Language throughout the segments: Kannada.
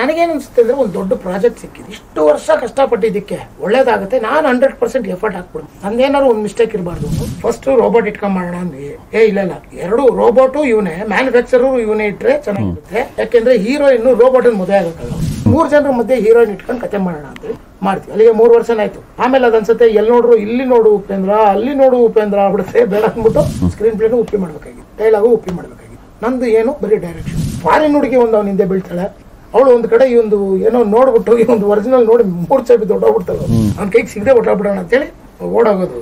ನನಗೇನು ಅನಿಸುತ್ತೆ ಅಂದ್ರೆ ಒಂದು ದೊಡ್ಡ ಪ್ರಾಜೆಕ್ಟ್ ಸಿಕ್ಕಿದೆ, ಇಷ್ಟು ವರ್ಷ ಕಷ್ಟಪಟ್ಟಿದ್ದಕ್ಕೆ ಒಳ್ಳೆದಾಗುತ್ತೆ, ನಾನು 100% ಎಫರ್ಟ್ ಹಾಕ್ಬಿಡು, ನಂದೇನಾದ್ರು ಒಂದು ಮಿಸ್ಟೇಕ್ ಇರಬಾರ್ದು. ಫಸ್ಟ್ ರೋಬೋಟ್ ಇಟ್ಕೊಂಡು ಮಾಡೋಣ ಅಂದ್ವಿ, ಏ ಇಲ್ಲ ಎರಡು ರೋಬೋಟು ಇವನೇ, ಮ್ಯಾನುಫ್ಯಾಕ್ಚರರು ಇವನೇ ಇಟ್ಟರೆ ಚೆನ್ನಾಗಿರುತ್ತೆ, ಯಾಕೆಂದ್ರೆ ಹೀರೋಯಿನ್ ರೋಬೋಟ್ ಮದುವೆ ಆಗುತ್ತಲ್ಲ, ಮೂರು ಜನರ ಮಧ್ಯೆ ಹೀರೋಯಿನ್ ಇಟ್ಕೊಂಡು ಕತೆ ಮಾಡೋಣ ಅಂದ್ರೆ ಮಾಡ್ತೀವಿ. ಅಲ್ಲಿಗೆ 3 ವರ್ಷನಾಯ್ತು. ಆಮೇಲೆ ಅದನ್ಸತ್ತೆ ಎಲ್ಲಿ ನೋಡ್ರು ಇಲ್ಲಿ ನೋಡು ಉಪೇಂದ್ರ, ಅಲ್ಲಿ ನೋಡು ಉಪೇಂದ್ರ ಆಗ್ಬಿಡುತ್ತೆ, ಬೇಡ ಅಂದ್ಬಿಟ್ಟು ಸ್ಕ್ರೀನ್ ಪ್ಲೇನು ಉಪ್ಪಿ ಮಾಡ್ಬೇಕಾಗಿತ್ತು, ಡೈಲಾಗು ಉಪ್ಪಿ ಮಾಡ್ಬೇಕಾಗಿತ್ತು. ನಂದು ಏನು ಬರೀ ಡೈರೆಕ್ಷನ್, ಫಾರಿನ್ ಹುಡುಗಿ ಒಂದು ಅವ್ನ ಹಿಂದೆ ಬೀಳ್ತಾಳೆ, ಅವಳು ಒಂದ್ ಕಡೆ ಈ ಒಂದು ಏನೋ ನೋಡ್ಬಿಟ್ಟು ಈ ಒಂದು ಒರಿಜಿನಲ್ ನೋಡಿ ಮೂರ್ಛೆ ಬಿದ್ದು ಹೊಟ್ಟೋಗ್ಬಿಡ್ತಾಳೆ, ಅವ್ನ ಕೈಗೆ ಸಿಗದೆ ಹೊಟ್ಟೋಗ್ಬಿಡೋಣ ಅಂತೇಳಿ ಓಡೋಗೋದು.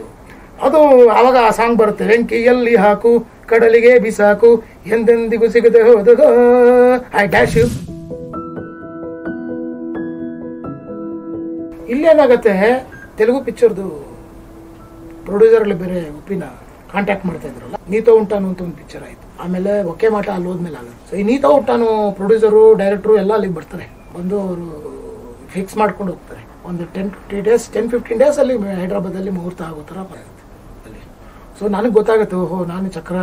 ಅದು ಆವಾಗ ಆ ಸಾಂಗ್ ಬರುತ್ತೆ, ವೆಂಕಿ ಎಲ್ಲಿ ಹಾಕು ಕಡಲಿಗೆ ಬಿಸಾಕು ಎಂದೆಂದಿಗೂ ಸಿಗದೆ ಹೋದ ಐ ಡ್ಯಾಶ್. ಇಲ್ಲೇನಾಗತ್ತೆ, ತೆಲುಗು ಪಿಕ್ಚರ್ದು ಪ್ರೊಡ್ಯೂಸರ್ಗಳು ಬೇರೆ ಉಪ್ಪಿನ ಕಾಂಟ್ಯಾಕ್ಟ್ ಮಾಡ್ತಾ ಇದ್ರಲ್ಲ, ನೀತಾ ಉಂಟಾನು ಅಂತ ಒಂದು ಪಿಕ್ಚರ್ ಆಯ್ತು. ಆಮೇಲೆ ಒಕೆ ಮಾಟ ಅಲ್ಲಿ ಹೋದ್ಮೇಲೆ ಆಗುತ್ತೆ. ಸೊ ಈ ನೀತಾ ಉಂಟಾನು ಪ್ರೊಡ್ಯೂಸರು ಡೈರೆಕ್ಟ್ರು ಎಲ್ಲ ಅಲ್ಲಿಗೆ ಬರ್ತಾರೆ, ಬಂದು ಅವರು ಫಿಕ್ಸ್ ಮಾಡ್ಕೊಂಡು ಹೋಗ್ತಾರೆ. ಒಂದು 10-15 ಡೇಸ್ ಅಲ್ಲಿ ಹೈದ್ರಾಬಾದಲ್ಲಿ ಮುಹೂರ್ತ ಆಗೋ ಥರ ಬರುತ್ತೆ ಅಲ್ಲಿ. ಸೊ ನನಗೆ ಗೊತ್ತಾಗುತ್ತೆ, ಓಹೋ ನಾನು ಚಕ್ರ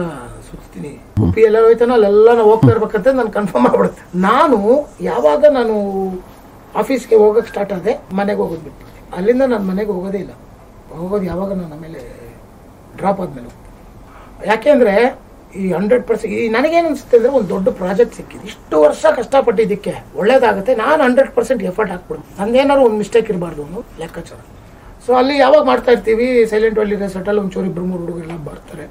ಸುತ್ತೀನಿ, ಉಪ್ಪಿ ಎಲ್ಲ ಹೋಯ್ತಾನೋ ಅಲ್ಲೆಲ್ಲ ನಾವು ಹೋಗ್ತಾ ಇರ್ಬೇಕಂತ ನಾನು ಕನ್ಫರ್ಮ್ ಆಗ್ಬಿಡುತ್ತೆ. ನಾನು ಯಾವಾಗ ನಾನು ಆಫೀಸ್ಗೆ ಹೋಗಕ್ಕೆ ಸ್ಟಾರ್ಟ್ ಆದೆ, ಮನೆಗೆ ಹೋಗೋದು ಬಿಟ್ಟು, ಅಲ್ಲಿಂದ ನಾನು ಮನೆಗೆ ಹೋಗೋದೇ ಇಲ್ಲ. ಹೋಗೋದು ಯಾವಾಗ ನಾನು ಆಮೇಲೆ ಡ್ರಾಪ್ ಆದಮೇಲೆ. ಯಾಕೆಂದರೆ ಈ 100% ಈ ನನಗೇನು ಅನಿಸುತ್ತೆ ಅಂದರೆ ಒಂದು ದೊಡ್ಡ ಪ್ರಾಜೆಕ್ಟ್ ಸಿಕ್ಕಿದೆ, ಇಷ್ಟು ವರ್ಷ ಕಷ್ಟಪಟ್ಟಿದ್ದಕ್ಕೆ ಒಳ್ಳೇದಾಗುತ್ತೆ, ನಾನು 100% ಎಫರ್ಟ್ ಹಾಕ್ಬಿಡು, ನಂದೇನಾದ್ರು ಒಂದು ಮಿಸ್ಟೇಕ್ ಇರಬಾರ್ದು ಅನ್ನೋ ಲೆಕ್ಕಾಚಾರ. ಸೊ ಅಲ್ಲಿ ಯಾವಾಗ ಮಾಡ್ತಾ ಇರ್ತೀವಿ ಸೈಲೆಂಟ್ ವ್ಯಾಲಿ ರೆಸಾರ್ಟಲ್ಲಿ ಒಂಚೂರು 2-3 ಹುಡುಗರೆಲ್ಲ ಬರ್ತಾರೆ,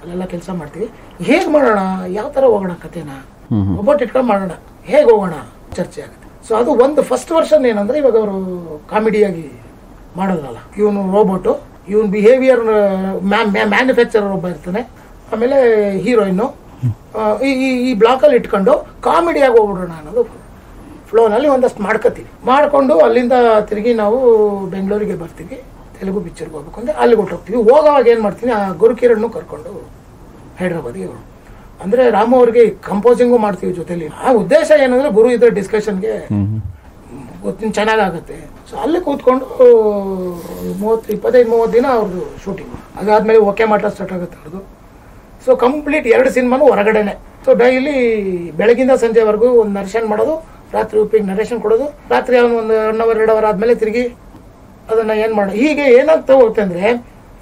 ಅಲ್ಲೆಲ್ಲ ಕೆಲಸ ಮಾಡ್ತೀವಿ. ಹೇಗೆ ಮಾಡೋಣ, ಯಾವ ಥರ ಹೋಗೋಣ, ಕಥೆನ ಒಬ್ಬಟ್ಟು ಇಟ್ಕೊಂಡು ಮಾಡೋಣ, ಹೇಗೆ ಹೋಗೋಣ ಚರ್ಚೆ ಆಗುತ್ತೆ. ಸೊ ಅದು ಒಂದು ಫಸ್ಟ್ ವರ್ಷನ್ ಏನಂದ್ರೆ, ಇವಾಗ ಅವರು ಕಾಮಿಡಿಯಾಗಿ ಮಾಡೋದ್ರಲ್ಲ, ಇವನು ರೋಬೋಟು, ಇವನ್ ಬಿಹೇವಿಯರ್ ಮ್ಯಾನುಫ್ಯಾಕ್ಚರರ್ ಒಬ್ಬ ಇರ್ತಾನೆ, ಆಮೇಲೆ ಹೀರೋಯಿನ್ನು, ಈ ಬ್ಲಾಕಲ್ಲಿ ಇಟ್ಕೊಂಡು ಕಾಮಿಡಿಯಾಗಿ ಹೋಗ್ಬಿಡೋಣ ಅನ್ನೋದು ಫ್ಲೋನಲ್ಲಿ ಒಂದಷ್ಟು ಮಾಡ್ಕೋತೀವಿ. ಮಾಡಿಕೊಂಡು ಅಲ್ಲಿಂದ ತಿರುಗಿ ನಾವು ಬೆಂಗಳೂರಿಗೆ ಬರ್ತೀವಿ, ತೆಲುಗು ಪಿಕ್ಚರ್ಗೆ ಹೋಗ್ಬೇಕು ಅಂದರೆ ಅಲ್ಲಿಗೆ ಹೊಟ್ಟೋಗ್ತೀವಿ. ಹೋಗೋವಾಗ ಏನು ಮಾಡ್ತೀನಿ, ಆ ಗುರುಕಿರಣ್ಣು ಕರ್ಕೊಂಡು ಹೈದ್ರಾಬಾದಿಗೆ ಹೋಗೋಣ ಅಂದ್ರೆ ರಾಮು ಅವ್ರಿಗೆ ಕಂಪೋಸಿಂಗು ಮಾಡ್ತೀವಿ ಜೊತೆಲಿ. ಆ ಉದ್ದೇಶ ಏನಂದ್ರೆ ಗುರು ಇದ್ರೆ ಡಿಸ್ಕಷನ್ಗೆ ಗೊತ್ತಿನ ಚೆನ್ನಾಗಾಗತ್ತೆ. ಸೊ ಅಲ್ಲಿ ಕೂತ್ಕೊಂಡು 25-30 ದಿನ ಅವ್ರದ್ದು ಶೂಟಿಂಗ್. ಅದಾದ್ಮೇಲೆ ಓಕೆ ಮಾಟ ಸ್ಟಾರ್ಟ್ ಆಗುತ್ತೆ ಅವ್ರದ್ದು. ಸೊ ಕಂಪ್ಲೀಟ್ 2 ಸಿನಿಮಾನು ಹೊರಗಡೆನೆ. ಸೊ ಡೈಲಿ ಬೆಳಗಿಂದ ಸಂಜೆವರೆಗೂ ಒಂದು ನರೇಷನ್ ಮಾಡೋದು, ರಾತ್ರಿ ಉಪ್ಪಿಗೆ ನರೇಷನ್ ಕೊಡೋದು, ರಾತ್ರಿ ಅವನು ಒಂದು 1-2 ಅವರ್ ಆದ್ಮೇಲೆ ತಿರುಗಿ ಅದನ್ನ ಏನ್ ಮಾಡೋಣ. ಹೀಗೆ ಏನಾಗ್ತಾ ಹೋಗುತ್ತೆ ಅಂದ್ರೆ,